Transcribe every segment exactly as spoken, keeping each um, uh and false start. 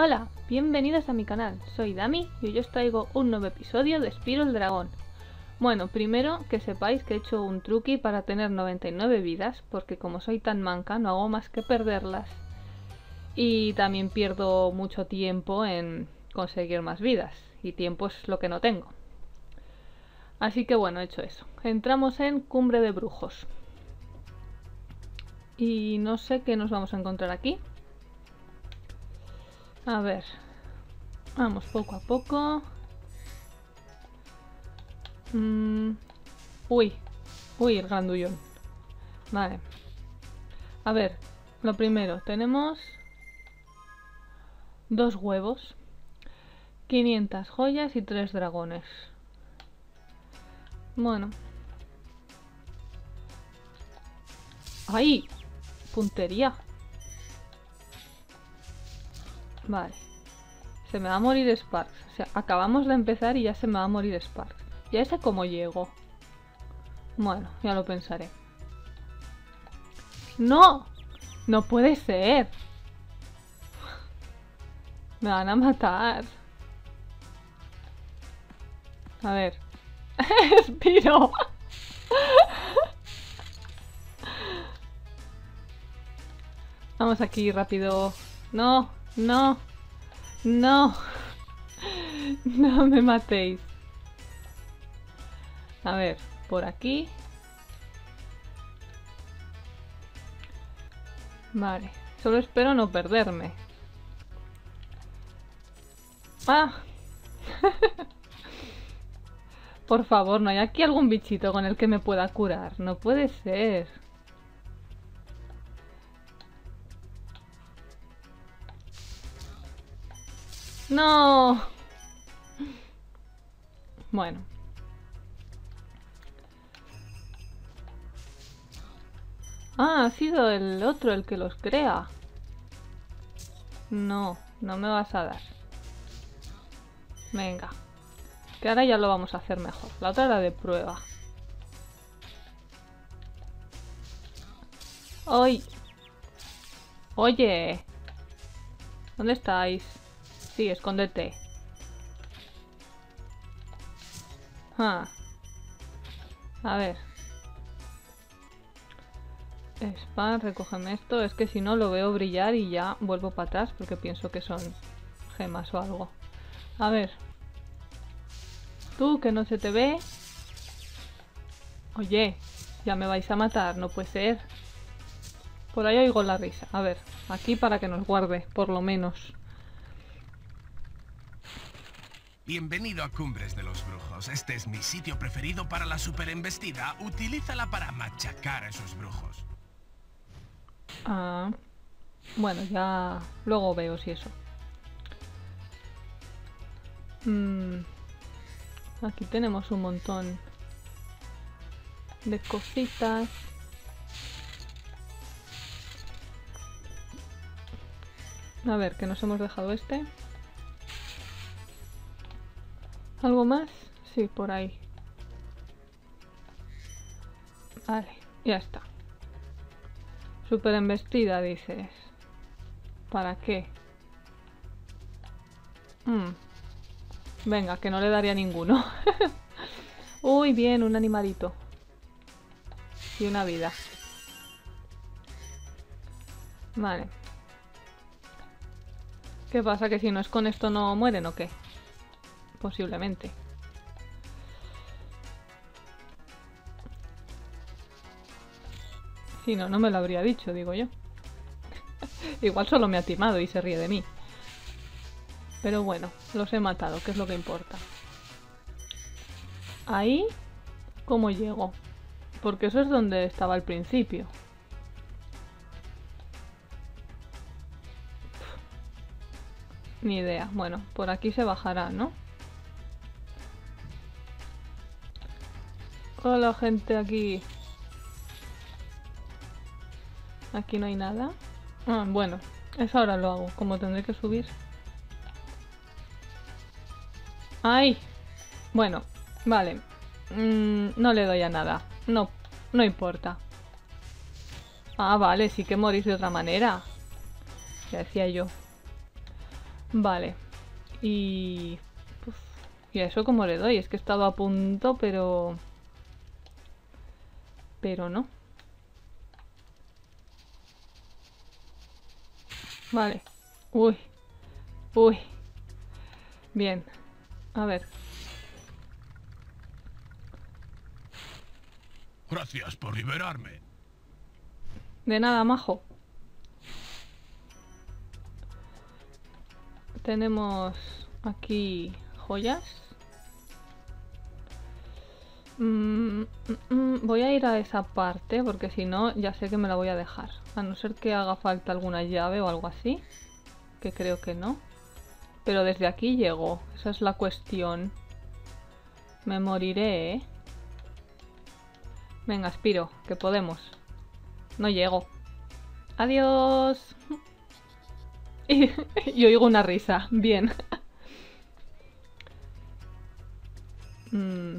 Hola, bienvenidas a mi canal, soy Dami y hoy os traigo un nuevo episodio de Spyro el Dragón. Bueno, primero que sepáis que he hecho un truqui para tener noventa y nueve vidas, porque como soy tan manca no hago más que perderlas. Y también pierdo mucho tiempo en conseguir más vidas, y tiempo es lo que no tengo. Así que bueno, hecho eso. Entramos en Cumbre de Brujos. Y no sé qué nos vamos a encontrar aquí. A ver, vamos poco a poco. Mm, uy, uy, el grandullón. Vale. A ver, lo primero, tenemos dos huevos, quinientas joyas y tres dragones. Bueno. ¡Ay! Puntería. Vale, se me va a morir Sparks. O sea, acabamos de empezar y ya se me va a morir Sparks. ¿Ya sé cómo llego? Bueno, ya lo pensaré. ¡No! ¡No puede ser! Me van a matar. A ver. ¡Spyro! Vamos aquí rápido. ¡No! No, no, no me matéis. A ver, por aquí. Vale, solo espero no perderme. Ah, por favor, ¿no hay aquí algún bichito con el que me pueda curar? No puede ser. No. Bueno. Ah, ha sido el otro el que los crea. No, no me vas a dar. Venga. Que ahora ya lo vamos a hacer mejor. La otra era de prueba. ¡Ay! Oye. ¿Dónde estáis? Sí, escóndete. Ah. A ver. Spam, recógeme esto. Es que si no lo veo brillar y ya vuelvo para atrás porque pienso que son gemas o algo. A ver. Tú, que no se te ve. Oye, ya me vais a matar, no puede ser. Por ahí oigo la risa. A ver, aquí para que nos guarde, por lo menos. Bienvenido a Cumbres de los Brujos. Este es mi sitio preferido para la superembestida. Utilízala para machacar a esos brujos. Ah, bueno, ya luego veo si eso. Mm, aquí tenemos un montón de cositas. A ver, que nos hemos dejado este. ¿Algo más? Sí, por ahí. Vale, ya está. Super embestida, dices. ¿Para qué? Mm. Venga, que no le daría ninguno. Uy, bien, un animalito. Y una vida. Vale. ¿Qué pasa? ¿Que si no es con esto no mueren o qué? Posiblemente. Si no, no me lo habría dicho, digo yo. Igual solo me ha timado y se ríe de mí. Pero bueno, los he matado, que es lo que importa. Ahí, ¿cómo llego? Porque eso es donde estaba al principio. Pff, ni idea. Bueno, por aquí se bajará, ¿no? Hola gente, aquí. Aquí no hay nada. Ah, bueno, eso ahora lo hago, como tendré que subir. ¡Ay! Bueno, vale. Mm, no le doy a nada. No, no importa. Ah, vale, sí que morís de otra manera. Ya decía yo. Vale. Y... Uf, ¿y a eso cómo le doy? Es que he estado a punto, pero... Pero no. Vale. Uy. Uy. Bien. A ver. Gracias por liberarme. De nada, majo. Tenemos aquí joyas. Mm, mm, mm, voy a ir a esa parte porque si no ya sé que me la voy a dejar. A no ser que haga falta alguna llave o algo así. Que creo que no. Pero desde aquí llego. Esa es la cuestión. Me moriré, ¿eh? Venga, Spyro, que podemos. No llego. Adiós. Y, y oigo una risa. Bien. mm.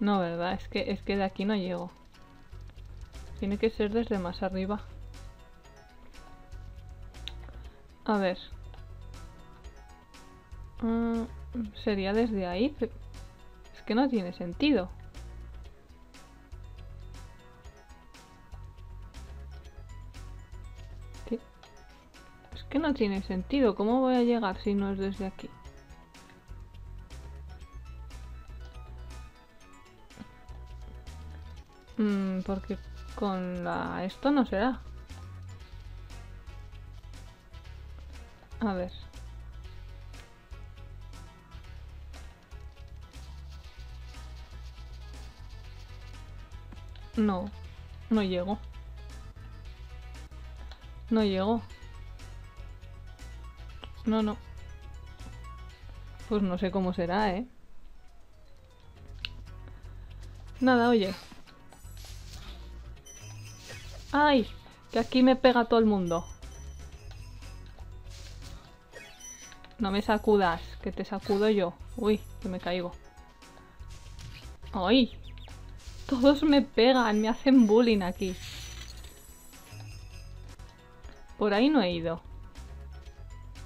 No, ¿verdad? Es que, es que de aquí no llego. Tiene que ser desde más arriba. A ver. Uh, sería desde ahí. Es que no tiene sentido. Es que no tiene sentido. ¿Cómo voy a llegar si no es desde aquí? Mm, porque con la... esto no será. A ver. No, no llego. No llego. No, no. Pues no sé cómo será, ¿eh? Nada, oye. ¡Ay! Que aquí me pega todo el mundo. No me sacudas, que te sacudo yo. Uy, que me caigo. ¡Ay! Todos me pegan, me hacen bullying aquí. Por ahí no he ido.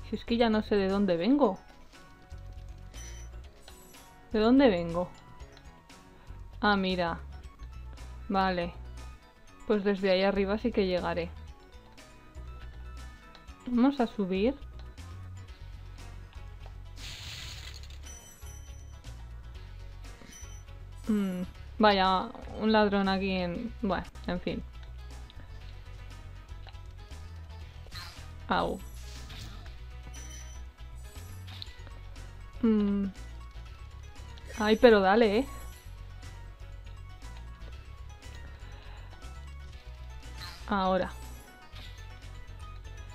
Si es que ya no sé de dónde vengo. ¿De dónde vengo? Ah, mira. Vale. Pues desde ahí arriba sí que llegaré. Vamos a subir. Mm, vaya, un ladrón aquí en... Bueno, en fin. Au. Mm. Ay, pero dale, ¿eh? Ahora.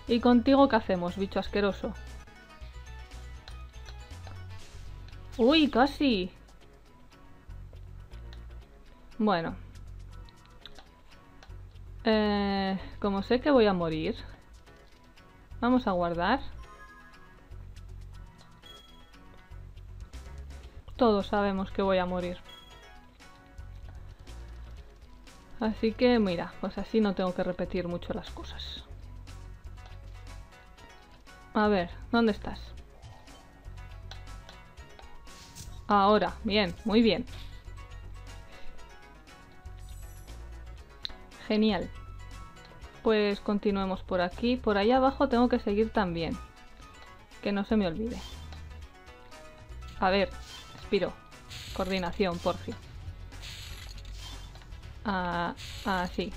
¿Y contigo qué hacemos, bicho asqueroso? ¡Uy, casi! Bueno. Eh, como sé que voy a morir, vamos a guardar. Todos sabemos que voy a morir. Así que, mira, pues así no tengo que repetir mucho las cosas. A ver, ¿dónde estás? Ahora, bien, muy bien. Genial. Pues continuemos por aquí. Por ahí abajo tengo que seguir también. Que no se me olvide. A ver, Spyro. Coordinación, por fin. Ah, ah, sí.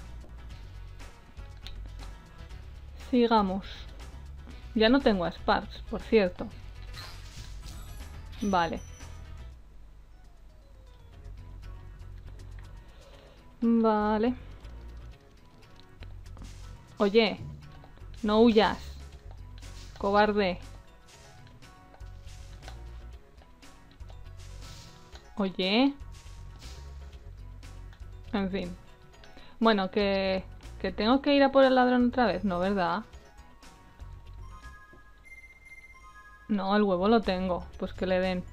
Sigamos. Ya no tengo a Sparks, por cierto. Vale. Vale. Oye, no huyas, cobarde. Oye. En fin. Bueno, que, que tengo que ir a por el ladrón otra vez. No, ¿verdad? No, el huevo lo tengo. Pues que le den.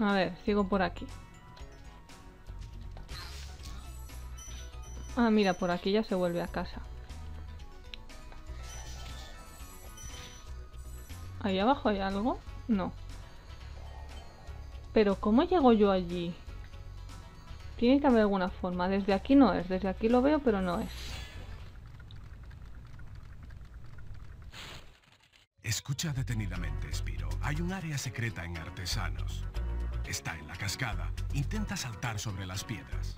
A ver, sigo por aquí. Ah, mira, por aquí ya se vuelve a casa. ¿Ahí abajo hay algo? No. Pero ¿cómo llego yo allí? Tiene que haber alguna forma. Desde aquí no es. Desde aquí lo veo, pero no es. Escucha detenidamente, Spyro. Hay un área secreta en Artesanos. Está en la cascada. Intenta saltar sobre las piedras.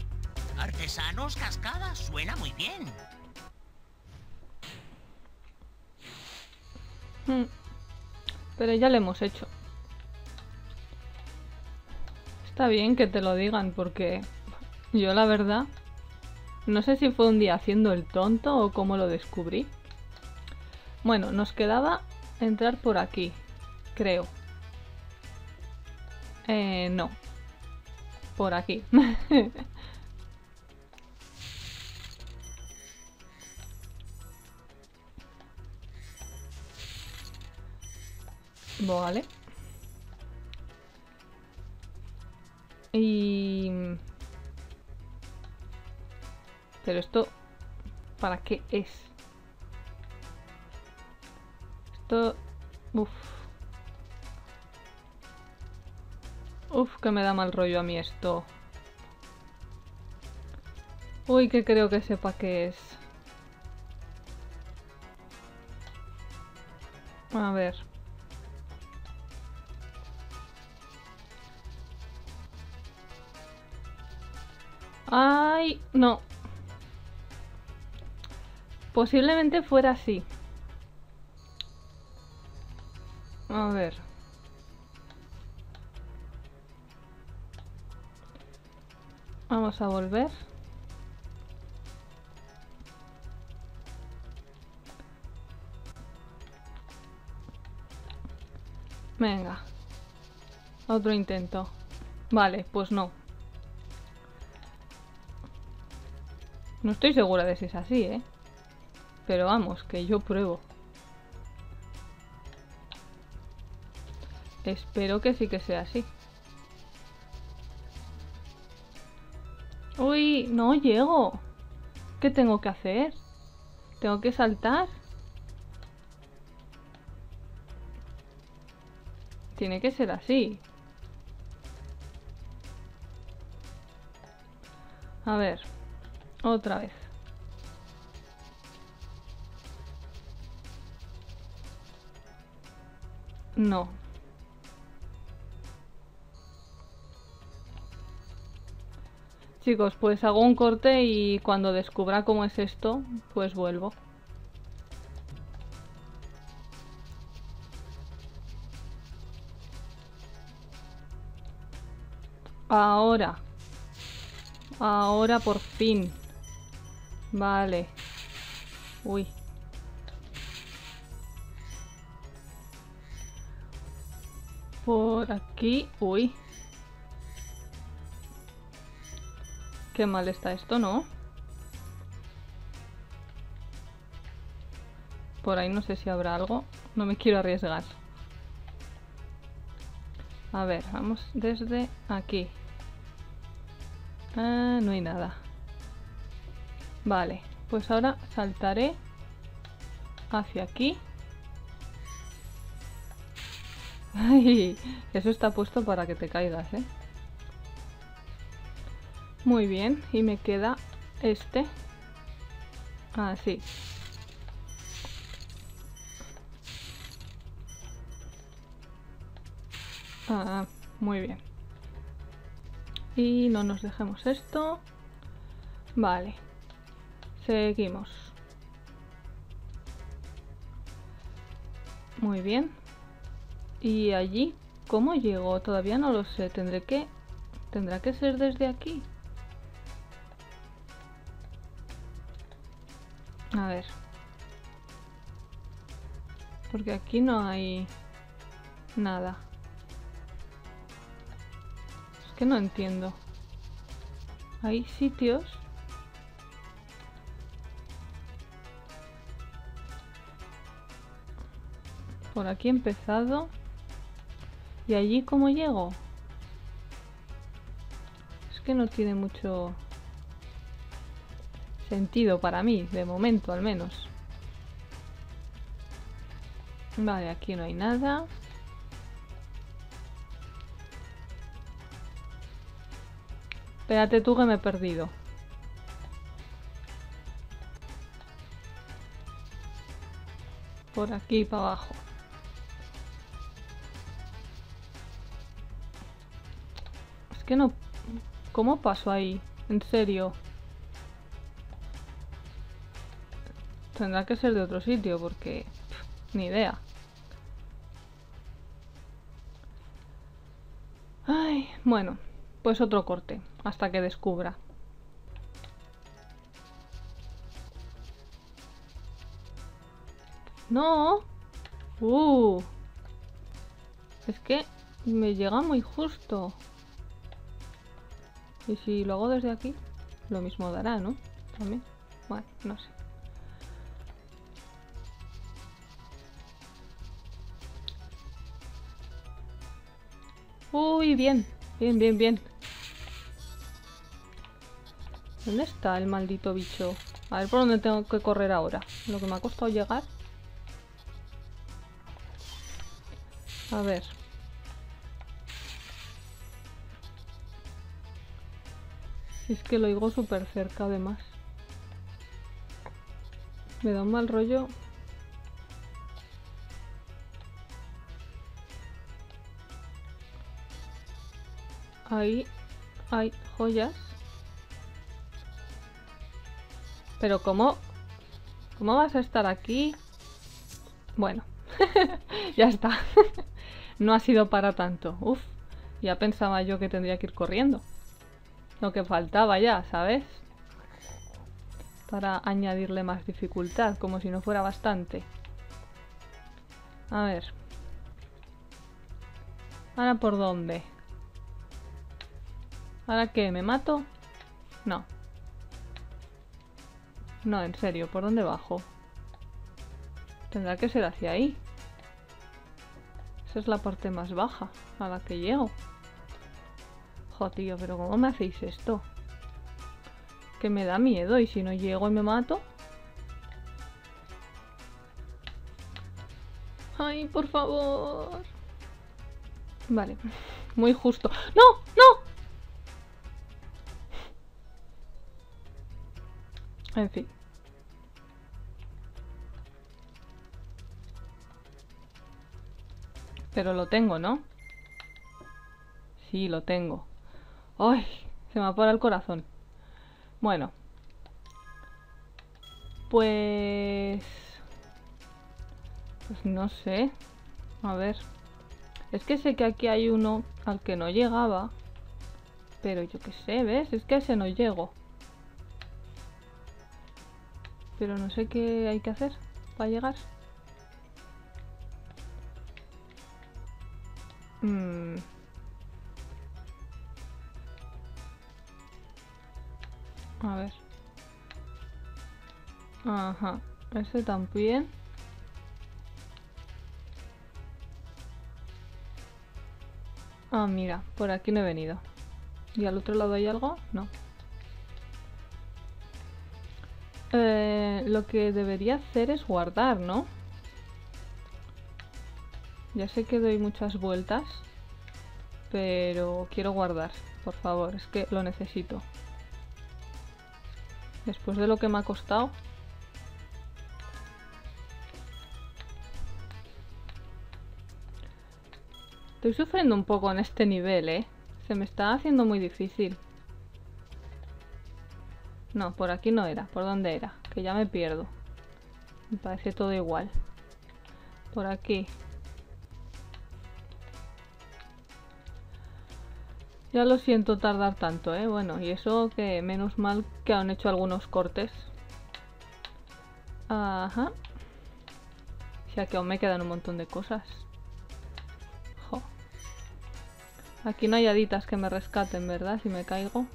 Artesanos, cascada, suena muy bien. Hmm. Pero ya lo hemos hecho. Está bien que te lo digan, porque yo la verdad no sé si fue un día haciendo el tonto o cómo lo descubrí. Bueno, nos quedaba entrar por aquí, creo. Eh, no. Por aquí. Vale. Y... pero esto... ¿para qué es? Esto... Uf. Uf, que me da mal rollo a mí esto. Uy, que creo que sepa qué es. A ver... ay, no. Posiblemente fuera así. A ver. Vamos a volver. Venga. Otro intento. Vale, pues no. No estoy segura de si es así, ¿eh? Pero vamos, que yo pruebo. Espero que sí que sea así. ¡Uy! ¡No llego! ¿Qué tengo que hacer? ¿Tengo que saltar? Tiene que ser así. A ver... otra vez. No. Chicos, pues hago un corte y cuando descubra cómo es esto, pues vuelvo. Ahora. Ahora por fin. Vale. Uy. Por aquí. Uy. Qué mal está esto, ¿no? Por ahí no sé si habrá algo. No me quiero arriesgar. A ver, vamos desde aquí. Ah, no hay nada. Vale, pues ahora saltaré hacia aquí. Ay, eso está puesto para que te caigas, ¿eh? Muy bien, y me queda este. Así. Ah, muy bien. Y no nos dejemos esto. Vale. Seguimos. Muy bien. ¿Y allí cómo llego? Todavía no lo sé. Tendré que... ¿tendrá que ser desde aquí? A ver. Porque aquí no hay... nada. Es que no entiendo. Hay sitios... por aquí he empezado. ¿Y allí cómo llego? Es que no tiene mucho sentido para mí, de momento al menos. Vale, aquí no hay nada. Espérate tú que me he perdido. Por aquí para abajo. Es que no... ¿Cómo paso ahí? En serio. Tendrá que ser de otro sitio porque... Pff, ni idea. Ay, bueno. Pues otro corte. Hasta que descubra. No. Uh. Es que me llega muy justo. Y si lo hago desde aquí, lo mismo dará, ¿no? También. Bueno, no sé. Uy, bien. Bien, bien, bien. ¿Dónde está el maldito bicho? A ver por dónde tengo que correr ahora. Lo que me ha costado llegar. A ver. Si es que lo oigo súper cerca además. Me da un mal rollo. Ahí hay joyas. Pero ¿cómo? ¿Cómo vas a estar aquí? Bueno, ya está. No ha sido para tanto. Uf, ya pensaba yo que tendría que ir corriendo. Lo que faltaba ya, ¿sabes? Para añadirle más dificultad, como si no fuera bastante. A ver. ¿Ahora por dónde? ¿Ahora qué? ¿Me mato? No. No, en serio, ¿por dónde bajo? Tendrá que ser hacia ahí. Esa es la parte más baja a la que llego. Jo, tío, pero ¿cómo me hacéis esto? Que me da miedo y si no llego y me mato. Ay, por favor. Vale, muy justo. ¡No! ¡No! En fin. Pero lo tengo, ¿no? Sí, lo tengo. ¡Ay! Se me apara el corazón. Bueno. Pues... Pues no sé. A ver. Es que sé que aquí hay uno al que no llegaba. Pero yo qué sé, ¿ves? Es que a ese no llego. Pero no sé qué hay que hacer para llegar. Mm. A ver. Ajá. Este también. Ah, mira. Por aquí no he venido. ¿Y al otro lado hay algo? No. Eh, lo que debería hacer es guardar, ¿no? Ya sé que doy muchas vueltas, pero quiero guardar, por favor, es que lo necesito. Después de lo que me ha costado. Estoy sufriendo un poco en este nivel, ¿eh? Se me está haciendo muy difícil. No, por aquí no era. ¿Por dónde era? Que ya me pierdo. Me parece todo igual. Por aquí. Ya lo siento tardar tanto, ¿eh? Bueno, y eso que menos mal que han hecho algunos cortes. Ajá. O sea que aún me quedan un montón de cosas. Jo. Aquí no hay haditas que me rescaten, ¿verdad? Si me caigo.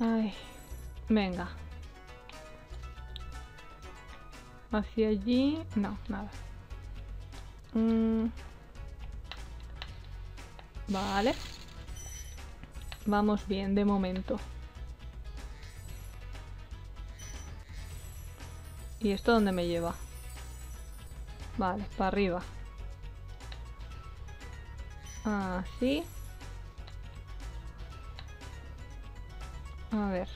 Ay, venga. Hacia allí... No, nada. Mm. Vale. Vamos bien, de momento. ¿Y esto dónde me lleva? Vale, para arriba. Así. A ver.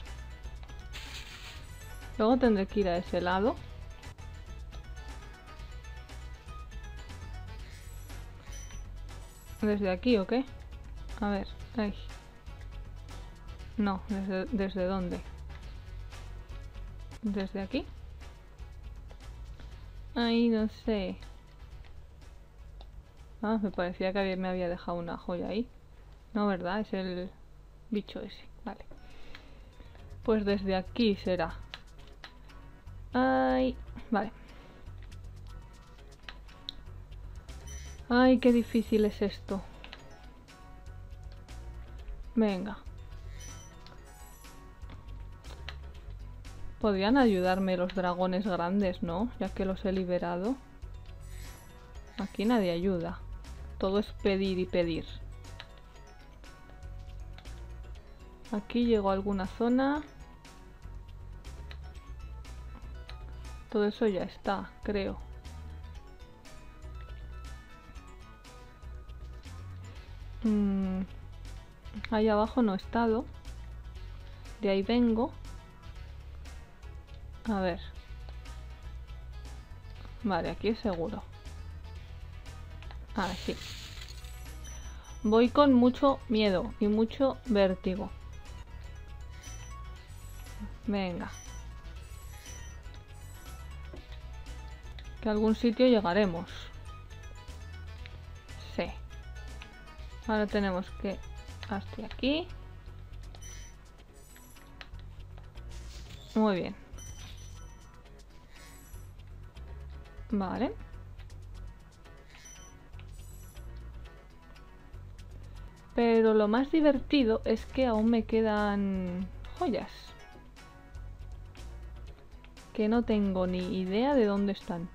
Luego tendré que ir a ese lado. ¿Desde aquí o qué? A ver, ahí. No, ¿desde, desde dónde? ¿Desde aquí? Ahí no sé. Ah, me parecía que ayer me había dejado una joya ahí. No, ¿verdad? Es el bicho ese. Vale. Pues desde aquí será. Ay, vale. Ay, qué difícil es esto. Venga. Podrían ayudarme los dragones grandes, ¿no? Ya que los he liberado. Aquí nadie ayuda. Todo es pedir y pedir. Aquí llegó alguna zona. Todo eso ya está, creo. Mm, ahí abajo no he estado. De ahí vengo. A ver. Vale, aquí es seguro. Ah, sí. Voy con mucho miedo y mucho vértigo. Venga. Que a algún sitio llegaremos. Sí. Ahora tenemos que hasta aquí. Muy bien. Vale. Pero lo más divertido es que aún me quedan joyas. Que no tengo ni idea de dónde están.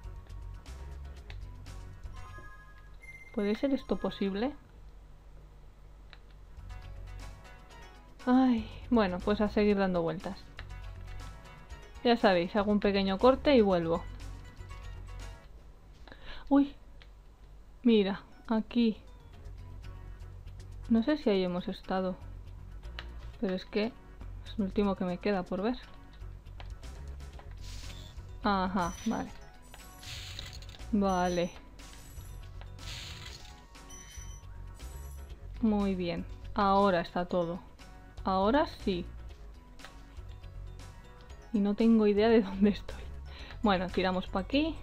¿Puede ser esto posible? Ay, bueno, pues a seguir dando vueltas. Ya sabéis, hago un pequeño corte y vuelvo. Uy, mira, aquí. No sé si ahí hemos estado. Pero es que es lo último que me queda por ver. Ajá, vale. Vale. Muy bien. Ahora está todo. Ahora sí. Y no tengo idea de dónde estoy. Bueno, tiramos para aquí.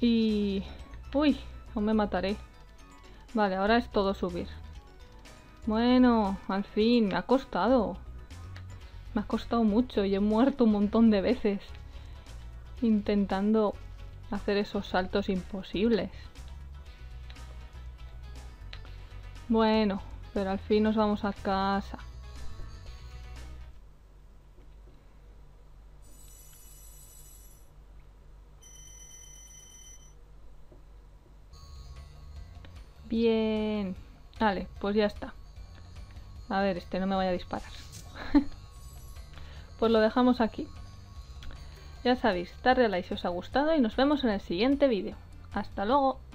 Y... uy, aún me mataré. Vale, ahora es todo subir. Bueno, al fin, me ha costado. Me ha costado mucho y he muerto un montón de veces intentando hacer esos saltos imposibles. Bueno, pero al fin nos vamos a casa. Bien. Vale, pues ya está. A ver, este no me vaya a disparar. Pues lo dejamos aquí. Ya sabéis, dadle a like si os ha gustado y nos vemos en el siguiente vídeo. Hasta luego.